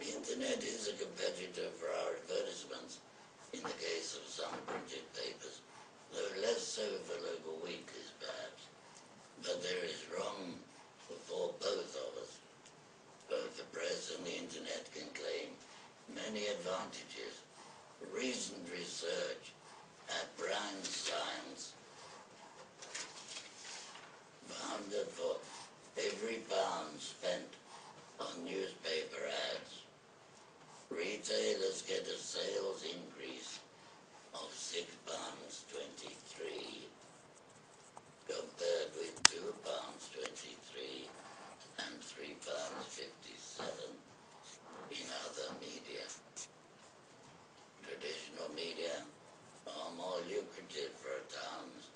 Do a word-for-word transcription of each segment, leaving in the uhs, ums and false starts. The Internet is a competitor for our advertisements in the case of some printed papers, though less so for local weeklies perhaps. But there is wrong for both of us. Both the press and the Internet can claim many advantages. Recent research at Brown Science found that for every pound spent on newspaper ads, retailers get a sales increase of six pounds twenty-three compared with two pounds twenty-three and three pounds fifty-seven in other media. Traditional media are more lucrative for a town's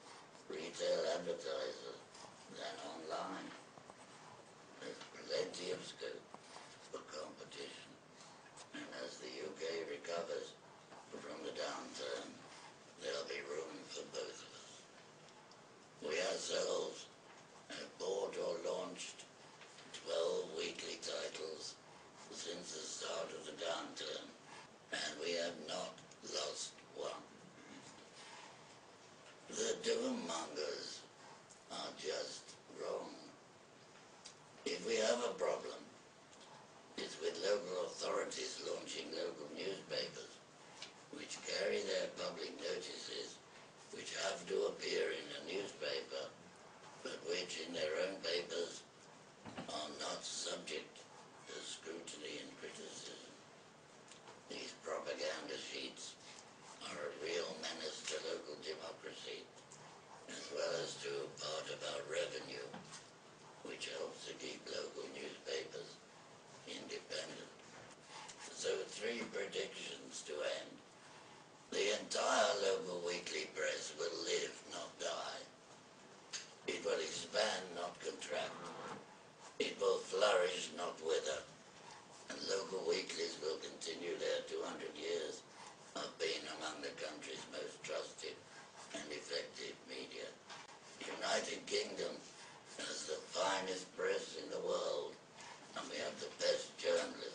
retail advertisers than online. There's plenty of scope for competition. And as the U K recovers from the downturn, there'll be room for both of us. We ourselves have bought or launched twelve weekly titles since the start of the downturn, and we have not lost one. The doom-mongers are just wrong. If we have a problem, it's with local authorities launching local newspapers, which carry their public notices, which have to appear in a newspaper, but which in their own papers are not subject to scrutiny and criticism. These propaganda sheets are a real menace to local democracy, as well as to part of our revenue, which helps to keep local newspapers independent. So three predictions to end. The entire local weekly press will live, not die. It will expand, not contract. It will flourish, not wither. And local weeklies will continue their two hundred years of being among the country's most trusted and effective media. The United Kingdom has the finest press in the world, and we have the best journalists.